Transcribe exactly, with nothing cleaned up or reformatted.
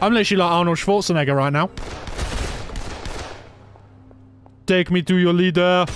I'm literally like Arnold Schwarzenegger right now. Take me to your leader.